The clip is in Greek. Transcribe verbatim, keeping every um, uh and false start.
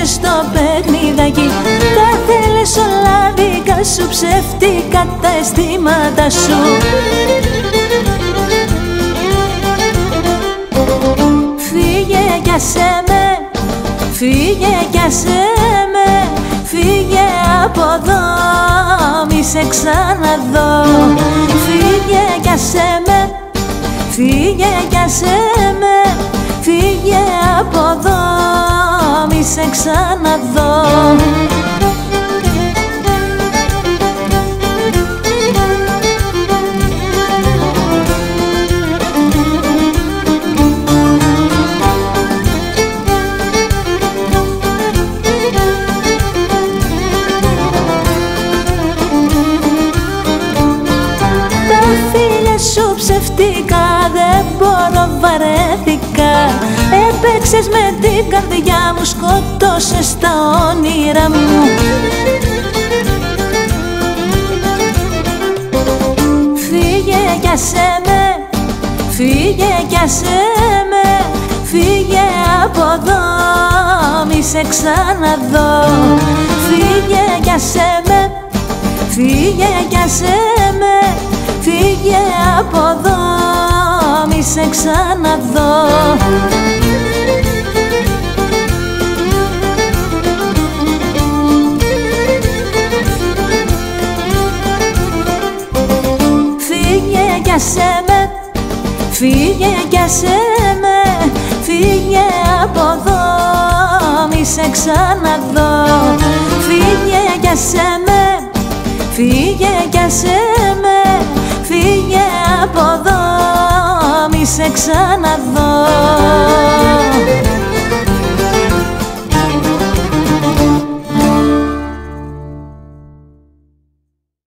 έπαιξες το παιχνιδάκι. Τα θέλες όλα δικά σου, ψεύτικα τα αισθήματα σου. Φύγε κι άσε με, φύγε κι άσε με, φύγε από εδώ, μη σε ξαναδώ. Φύγε κι άσε με, φύγε κι άσε με, φύγε από εδώ, μη σε ξαναδώ. Δεν μπορώ, βαρέθηκα. Έπαιξες με την καρδιά μου, σκοτώσες τα όνειρα μου. Φύγε κι άσε με, φύγε κι άσε με, φύγε από εδώ, μη σε ξαναδώ. Φύγε κι άσε με, φύγε κι άσε με, φύγε από εδώ, μη σε ξαναδώ. Φύγε κι άσε με, φύγε κι άσε με, φύγε από εδώ, μη σε ξαναδώ. Φύγε κι άσε με, φύγε κι άσε με, φύγε από εδώ, μη σε ξαναδώ.